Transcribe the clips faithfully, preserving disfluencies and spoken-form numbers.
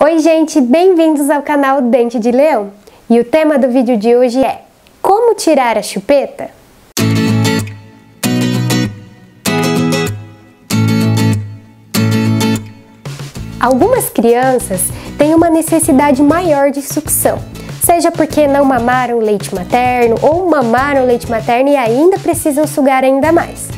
Oi gente, bem-vindos ao canal Dente de Leão e o tema do vídeo de hoje é como tirar a chupeta? Algumas crianças têm uma necessidade maior de sucção, seja porque não mamaram leite materno ou mamaram leite materno e ainda precisam sugar ainda mais.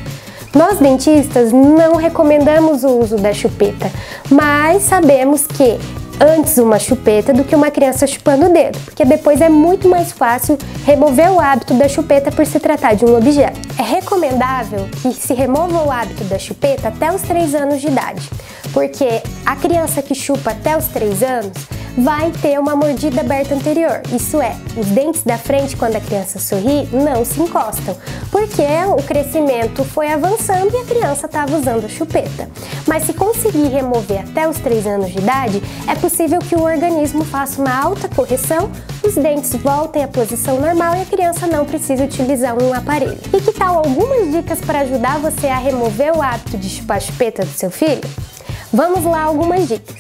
Nós dentistas não recomendamos o uso da chupeta, mas sabemos que antes uma chupeta do que uma criança chupando o dedo, porque depois é muito mais fácil remover o hábito da chupeta por se tratar de um objeto. É recomendável que se remova o hábito da chupeta até os três anos de idade, porque a criança que chupa até os três anos vai ter uma mordida aberta anterior, isso é, os dentes da frente quando a criança sorri não se encostam, porque o crescimento foi avançando e a criança estava usando a chupeta. Mas se conseguir remover até os três anos de idade, é possível que o organismo faça uma alta correção, os dentes voltem à posição normal e a criança não precise utilizar um aparelho. E que tal algumas dicas para ajudar você a remover o hábito de chupar a chupeta do seu filho? Vamos lá, algumas dicas.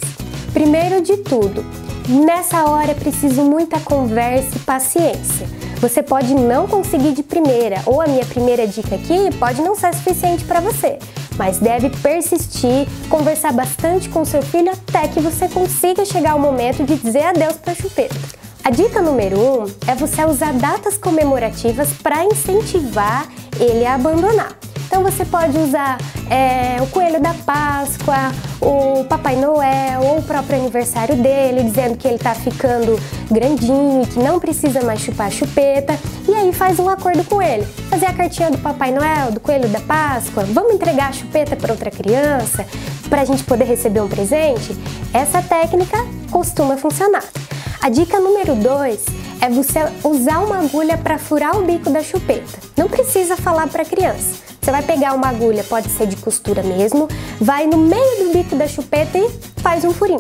Primeiro de tudo, nessa hora é preciso muita conversa e paciência. Você pode não conseguir de primeira, ou a minha primeira dica aqui pode não ser suficiente para você, mas deve persistir, conversar bastante com seu filho até que você consiga chegar ao momento de dizer adeus para a chupeta. A dica número um é você usar datas comemorativas para incentivar ele a abandonar. Então você pode usar é, o coelho da Páscoa, o Papai Noel ou o próprio aniversário dele, dizendo que ele está ficando grandinho e que não precisa mais chupar a chupeta, e aí faz um acordo com ele. Fazer a cartinha do Papai Noel, do coelho da Páscoa, vamos entregar a chupeta para outra criança para a gente poder receber um presente? Essa técnica costuma funcionar. A dica número dois é você usar uma agulha para furar o bico da chupeta. Não precisa falar para a criança. Você vai pegar uma agulha, pode ser de costura mesmo, vai no meio do bico da chupeta e faz um furinho.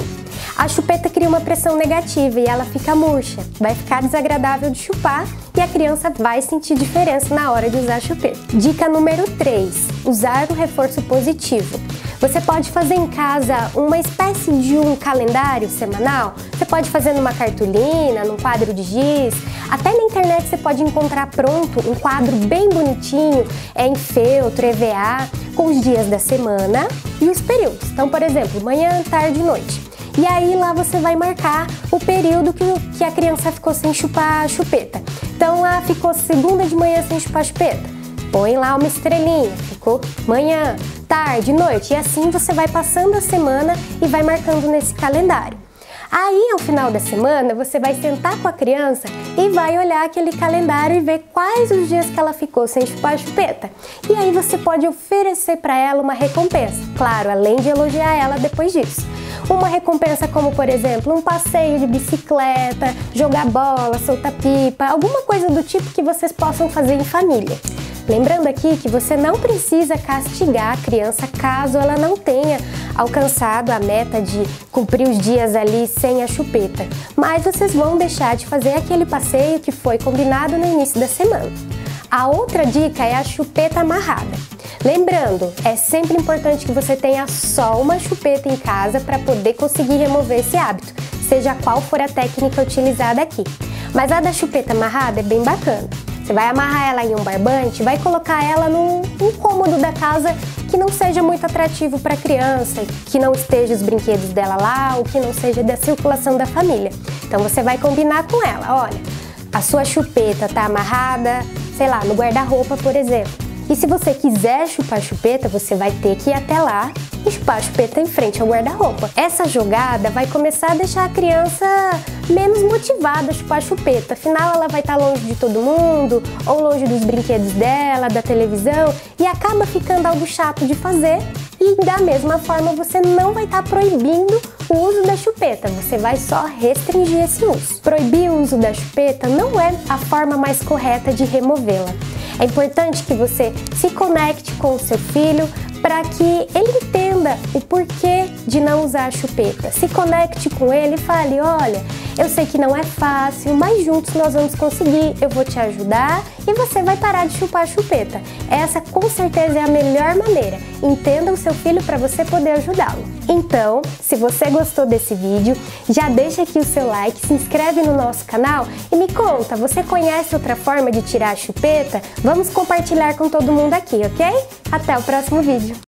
A chupeta cria uma pressão negativa e ela fica murcha, vai ficar desagradável de chupar e a criança vai sentir diferença na hora de usar a chupeta. Dica número três, usar o reforço positivo. Você pode fazer em casa uma espécie de um calendário semanal, você pode fazer numa cartolina, num quadro de giz, até na internet você pode encontrar pronto um quadro bem bonitinho, é em feltro, E V A, com os dias da semana e os períodos. Então, por exemplo, manhã, tarde e noite. E aí lá você vai marcar o período que a criança ficou sem chupar a chupeta. Então, ela ficou segunda de manhã sem chupar a chupeta. Põe lá uma estrelinha, ficou manhã, tarde, noite, e assim você vai passando a semana e vai marcando nesse calendário. Aí, ao final da semana, você vai sentar com a criança e vai olhar aquele calendário e ver quais os dias que ela ficou sem chupar a chupeta. E aí você pode oferecer para ela uma recompensa, claro, além de elogiar ela depois disso. Uma recompensa como, por exemplo, um passeio de bicicleta, jogar bola, soltar pipa, alguma coisa do tipo que vocês possam fazer em família. Lembrando aqui que você não precisa castigar a criança caso ela não tenha alcançado a meta de cumprir os dias ali sem a chupeta, mas vocês vão deixar de fazer aquele passeio que foi combinado no início da semana. A outra dica é a chupeta amarrada. Lembrando, é sempre importante que você tenha só uma chupeta em casa para poder conseguir remover esse hábito, seja qual for a técnica utilizada aqui. Mas a da chupeta amarrada é bem bacana. Você vai amarrar ela em um barbante, vai colocar ela num cômodo da casa que não seja muito atrativo para a criança, que não esteja os brinquedos dela lá ou que não seja da circulação da família. Então você vai combinar com ela, olha, a sua chupeta tá amarrada, sei lá, no guarda-roupa, por exemplo. E se você quiser chupar a chupeta, você vai ter que ir até lá e chupar a chupeta em frente ao guarda-roupa. Essa jogada vai começar a deixar a criança menos motivada a chupar a chupeta, afinal ela vai estar longe de todo mundo, ou longe dos brinquedos dela, da televisão, e acaba ficando algo chato de fazer, e da mesma forma você não vai estar proibindo o uso da chupeta, você vai só restringir esse uso. Proibir o uso da chupeta não é a forma mais correta de removê-la. É importante que você se conecte com o seu filho, para que ele entenda o porquê de não usar a chupeta. Se conecte com ele e fale: olha, eu sei que não é fácil, mas juntos nós vamos conseguir, eu vou te ajudar e você vai parar de chupar a chupeta. Essa com certeza é a melhor maneira. Entenda o seu filho para você poder ajudá-lo. Então, se você gostou desse vídeo, já deixa aqui o seu like, se inscreve no nosso canal e me conta, você conhece outra forma de tirar a chupeta? Vamos compartilhar com todo mundo aqui, ok? Até o próximo vídeo!